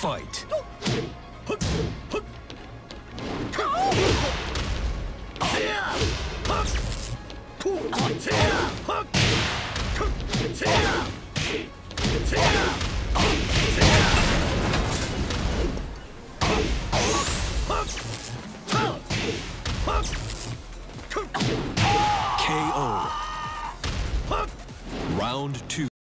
fight. KO. Round 2.